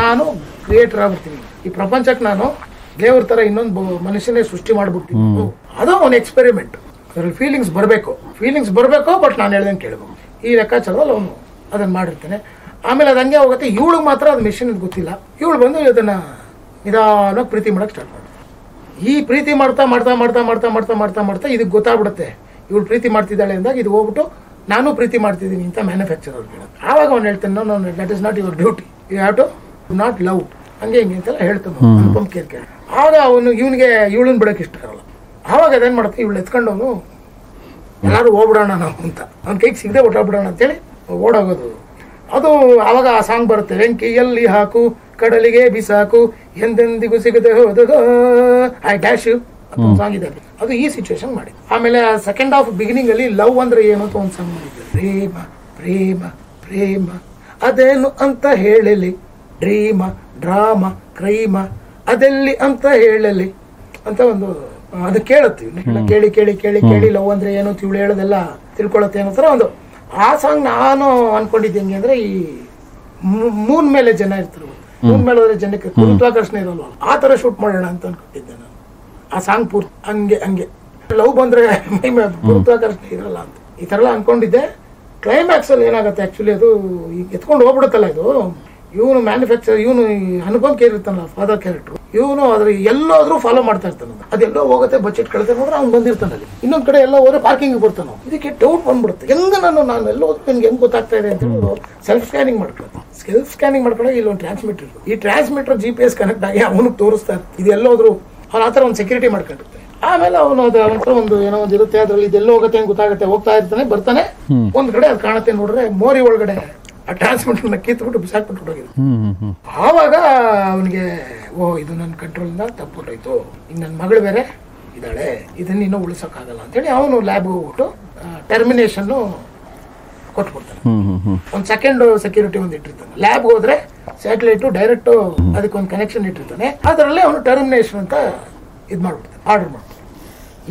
ನಾನು ಕ್ರಿಯೇಟರ್ ಆಗ್ಬಿಡ್ತೀನಿ, ಈ ಪ್ರಪಂಚಕ್ಕೆ ನಾನು ದೇವ್ರ ತರ ಇನ್ನೊಂದು ಮನುಷ್ಯನೇ ಸೃಷ್ಟಿ ಮಾಡ್ಬಿಡ್ತೀನಿ. ಅದೋ ಒಂದು ಎಕ್ಸ್ಪೆರಿಮೆಂಟ್, ಅದ್ರಲ್ಲಿ ಫೀಲಿಂಗ್ಸ್ ಬರಬೇಕು, ಫೀಲಿಂಗ್ಸ್ ಬರಬೇಕು, ಬಟ್ ನಾನು ಹೇಳ್ದಂಗೆ ಕೇಳಬೇಕು, ಈ ಲೆಕ್ಕಾಚಾರದಲ್ಲಿ ಅವನು ಅದನ್ನ ಮಾಡಿರ್ತಾನೆ. ಆಮೇಲೆ ಅದು ಹಂಗೆ ಹೋಗುತ್ತೆ, ಇವಳು ಮಾತ್ರ ಅದು ಮೆಷಿನ್ ಅಂತ ಗೊತ್ತಿಲ್ಲ, ಇವಳು ಬಂದು ಅದನ್ನ ನಿಧಾನವಾಗಿ ಪ್ರೀತಿ ಮಾಡಕ್ ಸ್ಟಾರ್ಟ್ ಮಾಡ್ತಾರೆ. ಈ ಪ್ರೀತಿ ಮಾಡ್ತಾ ಮಾಡ್ತಾ ಮಾಡ್ತಾ ಮಾಡ್ತಾ ಮಾಡ್ತಾ ಮಾಡ್ತಾ ಮಾಡ್ತಾ ಇದಕ್ಕೆ ಗೊತ್ತಾಗ್ಬಿಡುತ್ತೆ ಇವಳು ಪ್ರೀತಿ ಮಾಡ್ತಿದ್ದಾಳೆ ಅಂದಾಗ, ಇದು ಹೋಗ್ಬಿಟ್ಟು ನಾನು ಪ್ರೀತಿ ಮಾಡ್ತಿದ್ದೀನಿ ಅಂತ ಮ್ಯಾನುಫ್ಯಾಕ್ಚರರ್ ಹೇಳೋದು. ಆವಾಗ ಅವ್ನು ಹೇಳ್ತಾನೆ, no no that is not your duty, you have to not love, ಹಂಗೆ ಹಿಂಗೆ ಅಂತೆಲ್ಲ ಹೇಳ್ತಾನೆ ಅನುಪಮ್ ಕೇರ್ ಕೇಳಿ. ಆವಾಗ ಅವನು ಇವನಿಗೆ ಇವಳನ್ನ ಬಿಡೋಕೆ ಇಷ್ಟ ಇರಲ್ಲ, ಆವಾಗ ಅದೇನು ಮಾಡ್ತೀನಿ, ಇವಳು ಎತ್ಕೊಂಡವನು ಎಲ್ಲರೂ ಹೋಗ್ಬಿಡೋಣ ನಾವು ಅಂತ, ಅವ್ನ ಕೈಗೆ ಸಿಗದೆ ಹೊಟ್ಟೋಗ್ಬಿಡೋಣ ಅಂತೇಳಿ ಓಡೋಗೋದು. ಅದು ಆವಾಗ ಆ ಸಾಂಗ್ ಬರುತ್ತೆ, ಬೆಂಕಿಯಲ್ಲಿ ಹಾಕು ಕಡಲಿಗೆ ಬಿಸಾಕು ಎಂದೆಂದಿಗೂ ಸಿಗದೆ ಹೋದದು ಐ ಡ್ಯಾಶ್ ಯು ಸಾಂಗ್ ಇದೆ, ಅದು ಈ ಸಿಚುವೇಶನ್ ಮಾಡಿ. ಆಮೇಲೆ ಸೆಕೆಂಡ್ ಹಾಫ್ ಬಿಗಿನಿಂಗ್ ಅಲ್ಲಿ ಲವ್ ಅಂದ್ರೆ ಏನು ಅಂತ ಒಂದು ಸಾಂಗ್ ಮಾಡಿದ್ರು, ಪ್ರೇಮ ಪ್ರೇಮ ಪ್ರೇಮ ಅದೇನು ಅಂತ ಹೇಳಲಿ, ಡ್ರೀಮ ಡ್ರಾಮ ಕ್ರೈಮ ಅದೆಲ್ಲಿ ಅಂತ ಹೇಳಲಿ ಅಂತ ಒಂದು ಅದು ಕೇಳುತ್ತೀವಿ, ಕೇಳಿ ಕೇಳಿ ಕೇಳಿ ಕೇಳಿ ಲವ್ ಅಂದ್ರೆ ಏನು ತಿಳಿ ಹೇಳೋದೆಲ್ಲ ತಿಳ್ಕೊಳತ್ತೆ ಅನ್ನೋ ತರ ಒಂದು ಆ ಸಾಂಗ್. ನಾನು ಅನ್ಕೊಂಡಿದ್ದೆ ಹೆಂಗೆ ಅಂದ್ರೆ, ಈ ಮೂನ್ ಮೇಲೆ ಜನ ಇರ್ತಾರೆ, ಮೂನ್ ಮೇಲೆ ಹೋದ್ರೆ ಜನಕ್ಕೆ ಗುರುತ್ವಾಕರ್ಷಣೆ ಇರಲ್ವ, ಆ ತರ ಶೂಟ್ ಮಾಡೋಣ ಅಂತ ಅನ್ಕೊಂಡಿದ್ದೆ ನಾನು ಆ ಸಾಂಗ್ ಪೂರ್ತಿ. ಹಂಗೆ ಹಂಗೆ ಲವ್ ಬಂದ್ರೆ ಗುರುತ್ವಾಕರ್ಷಣೆ ಇರಲ್ಲ ಅಂತ ಈ ತರ ಎಲ್ಲ ಅನ್ಕೊಂಡಿದ್ದೆ. ಕ್ಲೈಮ್ಯಾಕ್ಸ್ ಅಲ್ಲಿ ಏನಾಗುತ್ತೆ ಆಕ್ಚುಲಿ, ಅದು ಈಗ ಎತ್ಕೊಂಡು ಹೋಗ್ಬಿಡುತ್ತಲ್ಲ, ಇದು ಇವನು ಮ್ಯಾನುಫ್ಯಾಕ್ಚರ್, ಇವನು ಅನುಪಮ್ ಕೇರ್ ಇರ್ತಾನಲ್ಲ ಫಾದರ್ ಕ್ಯಾರೆಕ್ಟರ್, ಇವನು ಅದ್ರ ಎಲ್ಲಾದ್ರೂ ಫಾಲೋ ಮಾಡ್ತಾ ಇರ್ತಾನೆ, ಅದೆಲ್ಲೋ ಹೋಗುತ್ತೆ ಬಜೆಟ್ ಕಳೆದ ಹೋದ್ರೆ ಅವ್ನು ಬಂದಿರ್ತಾನೆ, ಅಲ್ಲಿ ಇನ್ನೊಂದ್ ಕಡೆ ಎಲ್ಲ ಹೋದ್ರೆ ಪಾರ್ಕಿಂಗ್ ಬರ್ತಾನೆ, ಇದಕ್ಕೆ ಡೌಟ್ ಬಂದ್ಬಿಡುತ್ತೆ, ಹೆಂಗ ನಾನು ಎಲ್ಲೋ ನಿನ್ಗೆ ಹೆಂಗ್ ಗೊತ್ತಾಗ್ತಾ ಇದೆ ಅಂತ ಹೇಳಿ ಸೆಲ್ಫ್ ಸ್ಕ್ಯಾನಿಂಗ್ ಮಾಡ್ಕೊಳ್ತಾನೆ. ಸೆಲ್ಫ್ ಸ್ಕ್ಯಾನಿಂಗ್ ಮಾಡ್ಕೊಂಡಾಗ ಇಲ್ಲಿ ಒಂದು ಟ್ರಾನ್ಸ್ಮಿಟರ್, ಈ transmitter G P S connect ಆಗಿ ಅವನಿಗೆ ತೋರಿಸ್ತಾ ಇರ್ತಾನೆ, ಇದು ಎಲ್ಲೋದ್ರು ಅವ್ನ ಆತರ ಒಂದು ಸೆಕ್ಯೂರಿಟಿ ಮಾಡ್ಕೊಂಡಿರ್ತಾರೆ. ಆಮೇಲೆ ಅವನು ಅದ್ರ ಒಂದು ಏನೋ ಒಂದು ಇರುತ್ತೆ, ಅದ್ರಲ್ಲಿ ಇದೆಲ್ಲೋ ಹೋಗುತ್ತೆ ಅಂತ ಗೊತ್ತಾಗುತ್ತೆ, ಹೋಗ್ತಾ ಇರ್ತಾನೆ ಬರ್ತಾನೆ, ಒಂದ್ ಕಡೆ ಅದು ಕಾಣುತ್ತೆ, ನೋಡ್ರೆ ಮೋರಿ ಒಳಗಡೆ ಆ ಟ್ರಾನ್ಸ್ಮಿಟರ್ ನ ಕಿತ್ಬಿಟ್ಟು ಬಿಸಾಕ್ಬಿಟ್ಟು ಹೋಗಿದೆ. ಆವಾಗ ಅವನಿಗೆ ಓ ಇದು ನನ್ನ ಕಂಟ್ರೋಲ್ನ ತಪ್ಪುಟೋಯ್ತು, ಇನ್ನು ನನ್ನ ಮಗಳು ಬೇರೆ ಇದ್ದಾಳೆ, ಇದನ್ನ ಇನ್ನೂ ಉಳಿಸೋಕ್ಕಾಗಲ್ಲ ಅಂತೇಳಿ ಅವನು ಲ್ಯಾಬ್ ಹೋಗ್ಬಿಟ್ಟು ಟರ್ಮಿನೇಷನ್ ಕೊಟ್ಬಿಡ್ತಾನೆ. ಒಂದು ಸೆಕೆಂಡ್ ಸೆಕ್ಯೂರಿಟಿ ಒಂದು ಇಟ್ಟಿರ್ತಾನೆ, ಲ್ಯಾಬ್ ಹೋದ್ರೆ ಸ್ಯಾಟಲೈಟು ಡೈರೆಕ್ಟ್ ಅದಕ್ಕೊಂದು ಕನೆಕ್ಷನ್ ಇಟ್ಟಿರ್ತಾನೆ, ಅದರಲ್ಲಿ ಅವನು ಟರ್ಮಿನೇಷನ್ ಅಂತ ಇದು ಮಾಡ್ಬಿಡ್ತಾನೆ, ಆರ್ಡರ್ ಮಾಡ್ತಾನೆ.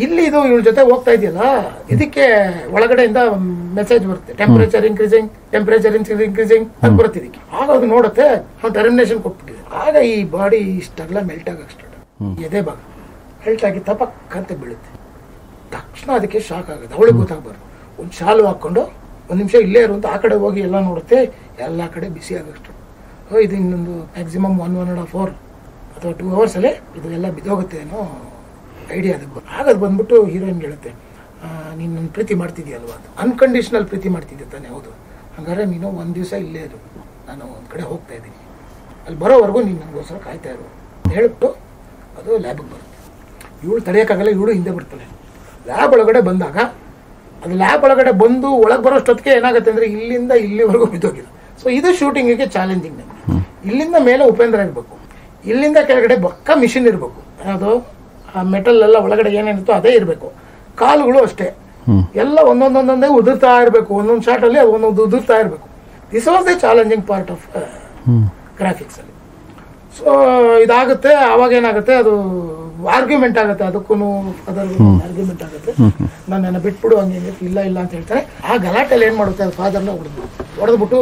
ಇಲ್ಲಿ ಇದು ಇವಳ ಜೊತೆ ಹೋಗ್ತಾ ಇದೆಯಲ್ಲ, ಇದಕ್ಕೆ ಒಳಗಡೆಯಿಂದ ಮೆಸೇಜ್ ಬರುತ್ತೆ, ಟೆಂಪರೇಚರ್ ಇನ್ಕ್ರೀಸಿಂಗ್ ಅದು ಬರುತ್ತೆ ಇದಕ್ಕೆ. ಆಗ ಅದು ನೋಡುತ್ತೆ ಅವ್ನು ಟರ್ಮಿನೇಷನ್ ಕೊಟ್ಬಿಟ್ಟಿದೆ, ಆಗ ಈ ಬಾಡಿ ಇಷ್ಟೆಲ್ಲ ಮೆಲ್ಟ್ ಆಗಕ್ಕೆ ಸ್ಟಾರ್ಟ್, ಎದೆ ಭಾಗ ಮೆಲ್ಟ್ ಆಗಿ ತಪಕ್ ಅಂತ ಬೀಳುತ್ತೆ. ತಕ್ಷಣ ಅದಕ್ಕೆ ಶಾಕ್ ಆಗುತ್ತೆ, ಅವಳಿಗೆ ಗೊತ್ತಾಗ್ಬಾರ್ದು, ಒಂದು ಶಾಲು ಹಾಕೊಂಡು ಒಂದು ನಿಮಿಷ ಇಲ್ಲೇ ಇರುವಂತ ಆ ಕಡೆ ಹೋಗಿ ಎಲ್ಲ ನೋಡುತ್ತೆ, ಎಲ್ಲ ಕಡೆ ಬಿಸಿ ಆಗಷ್ಟು, ಇದು ಇನ್ನೊಂದು ಮ್ಯಾಕ್ಸಿಮಮ್ 1.5 hour ಅಥವಾ 2 hours ಅಲ್ಲೇ ಇದು ಎಲ್ಲ ಬಿದ್ದೋಗುತ್ತೆ ಏನೋ ಐಡಿಯಾ ಅದಕ್ಕೆ ಆಗದು. ಬಂದ್ಬಿಟ್ಟು ಹೀರೋಯಿನ್ ಹೇಳುತ್ತೆ, ನೀನು ನನ್ನ ಪ್ರೀತಿ ಮಾಡ್ತಿದ್ಯಲ್ವಾ, ಅದು ಅನ್ಕಂಡೀಷನಲ್ ಪ್ರೀತಿ ಮಾಡ್ತಿದ್ದೆ ತಾನೆ, ಹೌದು, ಹಂಗಾರೆ ನೀನು ಒಂದು ದಿವಸ ಇಲ್ಲೇ ಇರು, ನಾನು ಒಂದು ಕಡೆ ಹೋಗ್ತಾ ಇದ್ದೀನಿ, ಅಲ್ಲಿ ಬರೋವರೆಗೂ ನೀನು ನನಗೋಸ್ಕರ ಕಾಯ್ತಾ ಇರು ಹೇಳ್ಬಿಟ್ಟು ಅದು ಲ್ಯಾಬಿಗೆ ಬರುತ್ತೆ. ಇವಳು ತಡೆಯೋಕ್ಕಾಗಲ್ಲ, ಇವಳು ಹಿಂದೆ ಬರ್ತಾನೆ, ಲ್ಯಾಬ್ ಒಳಗಡೆ ಬಂದಾಗ ಅದು ಲ್ಯಾಬ್ ಒಳಗಡೆ ಬಂದು ಒಳಗೆ ಬರೋಷ್ಟೊತ್ತಿಗೆ ಏನಾಗುತ್ತೆ ಅಂದ್ರೆ ಇಲ್ಲಿಂದ ಇಲ್ಲಿವರೆಗೂ ಬಿದ್ದೋಗಿದೆ. ಸೊ ಇದು ಶೂಟಿಂಗ್ ಗೆ ಚಾಲೆಂಜಿಂಗ್. ಇಲ್ಲಿಂದ ಮೇಲೆ ಉಪೇಂದ್ರ ಇರಬೇಕು, ಇಲ್ಲಿಂದ ಕೆಳಗಡೆ ಬಕ್ಕ ಮಿಷಿನ್ ಇರಬೇಕು, ಅದು ಆ ಮೆಟಲ್ ಎಲ್ಲ ಒಳಗಡೆ ಏನೇನಿತ್ತು ಅದೇ ಇರಬೇಕು. ಕಾಲುಗಳು ಅಷ್ಟೇ ಎಲ್ಲ ಒಂದೊಂದೊಂದೇ ಉದುರ್ತಾ ಇರಬೇಕು, ಒಂದೊಂದು ಶಾಟ್ ಅಲ್ಲಿ ಒಂದೊಂದು ಉದುರ್ತಾ ಇರಬೇಕು. This was the challenging part of graphics ಅಲ್ಲಿ. ಸೊ ಇದಾಗುತ್ತೆ, ಆವಾಗ ಏನಾಗುತ್ತೆ ಅದು ಆರ್ಗ್ಯುಮೆಂಟ್ ಆಗುತ್ತೆ, ಅದಕ್ಕೂ ಫಾದರ್ಗೂ ಆರ್ಗ್ಯುಮೆಂಟ್ ಆಗುತ್ತೆ. ನಾನು ಬಿಟ್ಬಿಡು ಹಂಗೆ ಇಲ್ಲ ಇಲ್ಲ ಅಂತ ಹೇಳ್ತಾರೆ. ಆ ಗಲಾಟೆಲ್ಲಿ ಏನ್ ಮಾಡುತ್ತೆ ಅದು ಫಾದರ್ನ ಹೊಡೆದ್ಬಿಟ್ಟು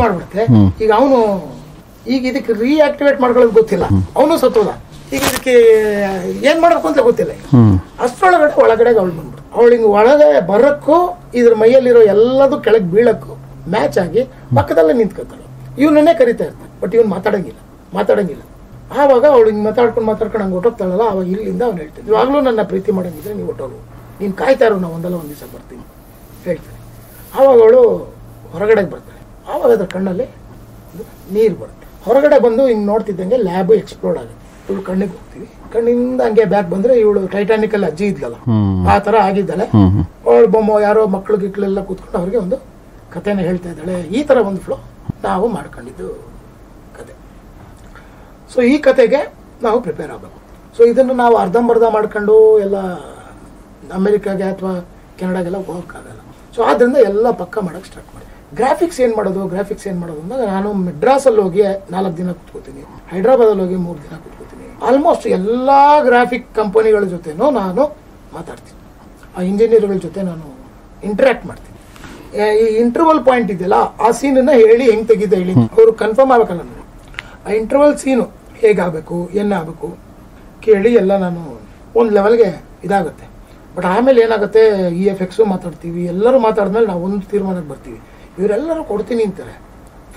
ಮಾಡ್ಬಿಡುತ್ತೆ. ಈಗ ಅವನು ಈಗ ಇದಕ್ಕೆ ರಿಯಾಕ್ಟಿವೇಟ್ ಮಾಡ್ಕೊಳ್ಳೋದು ಗೊತ್ತಿಲ್ಲ, ಅವನು ಸತ್ತೋದ. ಈಗ ಇದಕ್ಕೆ ಏನ್ ಮಾಡಬೇಕು ಅಂತ ಗೊತ್ತಿಲ್ಲ. ಅಷ್ಟೊಳಗಡೆ ಒಳಗಡೆ ಅವಳು ಬಂದ್ಬಿಡು, ಅವಳಿಂಗ್ ಒಳಗಡೆ ಬರಕ್ಕೂ ಇದ್ರ ಮೈಯಲ್ಲಿರೋ ಎಲ್ಲದೂ ಕೆಳಗೆ ಬೀಳಕ್ಕೂ ಮ್ಯಾಚ್ ಆಗಿ ಪಕ್ಕದಲ್ಲೇ ನಿಂತ್ಕೊತಾಳು. ಇವನನ್ನೇ ಕರಿತಾ ಇರ್ತಾನೆ, ಬಟ್ ಇವನು ಮಾತಾಡಂಗಿಲ್ಲ. ಆವಾಗ ಅವಳು ಹಿಂಗೆ ಮಾತಾಡ್ಕೊಂಡು ಹಂಗೆ ಹೊಟ್ಟೋಗ್ತಾಳಲ್ಲ, ಆವಾಗ ಇಲ್ಲಿಂದ ಅವ್ನು ಹೇಳ್ತೀನಿ, ಇವಾಗಲೂ ನನ್ನ ಪ್ರೀತಿ ಮಾಡಂಗಿದ್ರೆ ನೀವು ಹೊಟ್ಟೋಗು, ನೀನು ಕಾಯ್ತಾ ಇರೋ, ನಾವು ಒಂದಲ್ಲ ಒಂದು ದಿವಸ ಬರ್ತೀನಿ ಹೇಳ್ತೀನಿ. ಆವಾಗ ಅವಳು ಹೊರಗಡೆ ಬರ್ತಾಳೆ, ಆವಾಗ ಅದ್ರ ಕಣ್ಣಲ್ಲಿ ನೀರು ಬರುತ್ತೆ. ಹೊರಗಡೆ ಬಂದು ಹಿಂಗೆ ನೋಡ್ತಿದ್ದಂಗೆ ಲ್ಯಾಬ್ ಎಕ್ಸ್ಪ್ಲೋರ್ಡ್ ಆಗುತ್ತೆ. ಇವಳು ಕಣ್ಣಿಗೆ ಹೋಗ್ತೀವಿ, ಕಣ್ಣಿಂದ ಹಂಗೆ ಬ್ಯಾಕ್ ಬಂದರೆ ಇವಳು ಟೈಟಾನಿಕಲ್ಲಿ ಅಜ್ಜಿ ಇದ್ಲಲ್ಲ ಆ ಥರ ಆಗಿದ್ದಾಳೆ. ಅವಳು ಬೊಮ್ಮ ಯಾರೋ ಮಕ್ಕಳು ಗಿಕ್ಳೆಲ್ಲ ಕೂತ್ಕೊಂಡು ಅವ್ರಿಗೆ ಒಂದು ಕಥೆನ ಹೇಳ್ತಾ ಇದ್ದಾಳೆ. ಈ ಥರ ಒಂದು ಫ್ಲೋ ನಾವು ಮಾಡ್ಕೊಂಡಿದ್ದು ಕತೆ. ಸೊ ಈ ಕತೆಗೆ ನಾವು ಪ್ರಿಪೇರ್ ಆಗಬೇಕು. ಸೊ ಇದನ್ನು ನಾವು ಅರ್ಧಂಬರ್ಧ ಮಾಡ್ಕೊಂಡು ಎಲ್ಲ ಅಮೆರಿಕಾಗೆ ಅಥವಾ ಕೆನಡಾಗೆಲ್ಲ ಹೋಗೋಕ್ಕಾಗಲ್ಲ. ಸೊ ಆದ್ದರಿಂದ ಎಲ್ಲ ಪಕ್ಕ ಮಾಡೋಕ್ಕೆ ಸ್ಟಾರ್ಟ್ ಮಾಡಿ ಗ್ರಾಫಿಕ್ಸ್ ಏನು ಮಾಡೋದು ಅಂದರೆ ನಾನು ಮೆಡ್ರಾಸಲ್ಲಿ ಹೋಗಿ 4 ದಿನ ಕೂತ್ಕೋತೀನಿ, ಹೈದ್ರಾಬಾದಲ್ಲಿ ಹೋಗಿ 3 ದಿನ ಕೂತ್ಕೋತೀನಿ. ಆಲ್ಮೋಸ್ಟ್ ಎಲ್ಲ ಗ್ರಾಫಿಕ್ ಕಂಪನಿಗಳ ಜೊತೆನೂ ನಾನು ಮಾತಾಡ್ತೀನಿ, ಆ ಇಂಜಿನಿಯರ್ಗಳ ಜೊತೆ ನಾನು ಇಂಟ್ರ್ಯಾಕ್ಟ್ ಮಾಡ್ತೀನಿ. ಈ ಇಂಟರ್ವಲ್ ಪಾಯಿಂಟ್ ಇದೆಯಲ್ಲ, ಆ ಸೀನನ್ನು ಹೆಂಗೆ ತೆಗಿದ್ದೆ ಹೇಳಿ ಅವರು ಕನ್ಫರ್ಮ್ ಆಗಬೇಕಲ್ಲ. ನಾನು ಆ ಇಂಟರ್ವಲ್ ಸೀನು ಹೇಗಾಗಬೇಕು ಏನಾಗಬೇಕು ಕೇಳಿ ಎಲ್ಲ ನಾನು ಒಂದು ಲೆವೆಲ್ಗೆ ಇದಾಗುತ್ತೆ. ಬಟ್ ಆಮೇಲೆ ಏನಾಗುತ್ತೆ, ಇ ಎಫ್ ಎಕ್ಸು ಮಾತಾಡ್ತೀವಿ, ಎಲ್ಲರೂ ಮಾತಾಡಿದ್ಮೇಲೆ ನಾವು ಒಂದು ತೀರ್ಮಾನಕ್ಕೆ ಬರ್ತೀವಿ. ಇವರೆಲ್ಲರೂ ಕೊಡ್ತೀನಿ ಅಂತಾರೆ,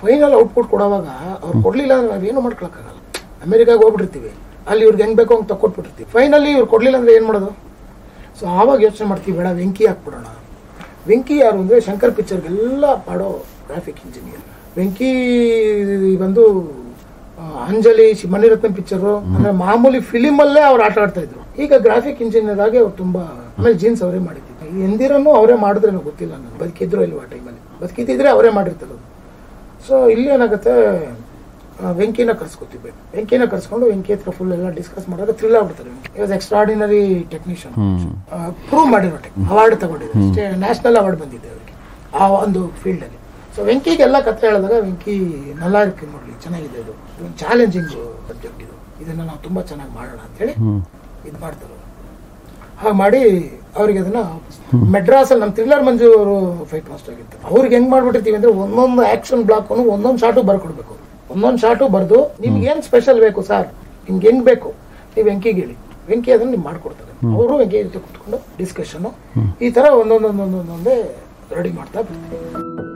ಫೈನಲ್ ಔಟ್ಪುಟ್ ಕೊಡೋವಾಗ ಅವ್ರು ಕೊಡಲಿಲ್ಲ ಅಂದರೆ ನಾವೇನು ಮಾಡ್ಕೊಳಕ್ಕಾಗಲ್ಲ. ಅಮೆರಿಕಾಗೆ ಹೋಗ್ಬಿಟ್ಟಿರ್ತೀವಿ, ಅಲ್ಲಿ ಇವ್ರಿಗೆ ಹೆಂಗೆ ಬೇಕೋ ಹಂಗೆ ತಕ್ಕೊಟ್ಬಿಟ್ಟಿರ್ತೀವಿ. ಫೈನಲಿ ಇವ್ರು ಕೊಡಲಿಲ್ಲ ಅಂದರೆ ಏನು ಮಾಡೋದು? ಸೊ ಆವಾಗ ಯೋಚನೆ ಮಾಡ್ತೀವಿ, ಬೇಡ ವೆಂಕಿ ಹಾಕ್ಬಿಡೋಣ. ವೆಂಕಿ ಯಾರು ಅಂದರೆ ಶಂಕರ್ ಪಿಕ್ಚರ್ಗೆಲ್ಲ ಮಾಡೋ ಗ್ರಾಫಿಕ್ ಇಂಜಿನಿಯರ್ ವೆಂಕಿ. ಬಂದು ಅಂಜಲಿ ಮಣಿರತ್ನಂ ಪಿಕ್ಚರು ಅಂದರೆ ಮಾಮೂಲಿ ಫಿಲಿಮಲ್ಲೇ ಅವ್ರು ಆಟ ಆಡ್ತಾ ಇದ್ರು, ಈಗ ಗ್ರಾಫಿಕ್ ಇಂಜಿನಿಯರ್ ಆಗಿ ಅವ್ರು ತುಂಬ. ಆಮೇಲೆ ಜೀನ್ಸ್ ಅವರೇ ಮಾಡಿದ್ರು, ಎಂದಿರನ್ನು ಅವರೇ ಮಾಡಿದ್ರೇನೋ ಗೊತ್ತಿಲ್ಲ, ನಾನು ಬದುಕಿದ್ರು ಇಲ್ವ ಆ ಟೈಮಲ್ಲಿ, ಬದುಕಿದ್ದಿದ್ರೆ ಅವರೇ ಮಾಡಿರ್ತಾರೆ. ಸೊ ಇಲ್ಲಿ ಏನಾಗುತ್ತೆ, ವೆಂಕಿನ ಕರ್ಸ್ಕೊತೀವಿ. ವೆಂಕಿನ ಕರ್ಸ್ಕೊಂಡು ವೆಂಕಿ ಹತ್ರ ಫುಲ್ ಎಲ್ಲ ಡಿಸ್ಕಸ್ ಮಾಡೋಕೆ ಥ್ರಿಲ್ ಆಗ್ಬಿಡ್ತಾರೆ. ಇವಾಗ ಎಕ್ಸ್ಟ್ರಾರ್ಡಿನರಿ ಟೆಕ್ನಿಷಿಯನ್, ಪ್ರೂವ್ ಮಾಡಿರೋ ಅವಾರ್ಡ್ ತಗೊಂಡಿದ್ದಾರೆ, ನ್ಯಾಷನಲ್ ಅವಾರ್ಡ್ ಬಂದಿದೆ ಅವರಿಗೆ ಆ ಒಂದು ಫೀಲ್ಡಲ್ಲಿ. ಸೊ ವೆಂಕಿಗೆಲ್ಲ ಕಥೆ ಹೇಳಿದಾಗ ವೆಂಕಿ ನಲ್ಲಾ ಇರ್ತೀವಿ ನೋಡಲಿ, ಚೆನ್ನಾಗಿದೆ, ಇದು ಒಂದು ಚಾಲೆಂಜಿಂಗ್ ಸಬ್ಜೆಕ್ಟ್ ಇದು, ಇದನ್ನು ನಾವು ತುಂಬ ಚೆನ್ನಾಗಿ ಮಾಡೋಣ ಅಂತೇಳಿ ಇದು ಮಾಡ್ತಾರೆ. ಹಾಗೆ ಮಾಡಿ ಅವ್ರಿಗೆ ಅದನ್ನ ಮೆಡ್ರಾಸಲ್ಲಿ ನಮ್ಮ ಥ್ರಿಲ್ಲರ್ ಮಂಜು ಅವರು ಫೈಟ್ ಮಾಸ್ಟರ್ ಆಗಿರ್ತಾರೆ, ಅವ್ರಿಗೆ ಹೆಂಗೆ ಮಾಡ್ಬಿಟ್ಟಿರ್ತೀವಿ ಅಂದರೆ ಒಂದೊಂದು ಆ್ಯಕ್ಷನ್ ಬ್ಲಾಕ್ನು ಒಂದೊಂದು ಶಾಟು ಬರ್ಕೊಡ್ಬೇಕು. ಒಂದೊಂದು ಶಾಟು ಬರೆದು, ನಿಮ್ಗೆ ಏನು ಸ್ಪೆಷಲ್ ಬೇಕು ಸರ್, ನಿಮ್ಗೆ ಹೆಂಗೆ ಬೇಕು ನೀವು ವೆಂಕಿಗೆ ಹೇಳಿ, ವೆಂಕಿ ಅದನ್ನು ನಿಮ್ಗೆ ಮಾಡಿಕೊಡ್ತಾರೆ. ಅವರು ವೆಂಕಿ ಜೊತೆ ಕೂತ್ಕೊಂಡು ಡಿಸ್ಕಷನು ಈ ಥರ ಒಂದೊಂದೊಂದೊಂದೊಂದೊಂದೇ ರೆಡಿ ಮಾಡ್ತಾ ಬರ್ತೀವಿ.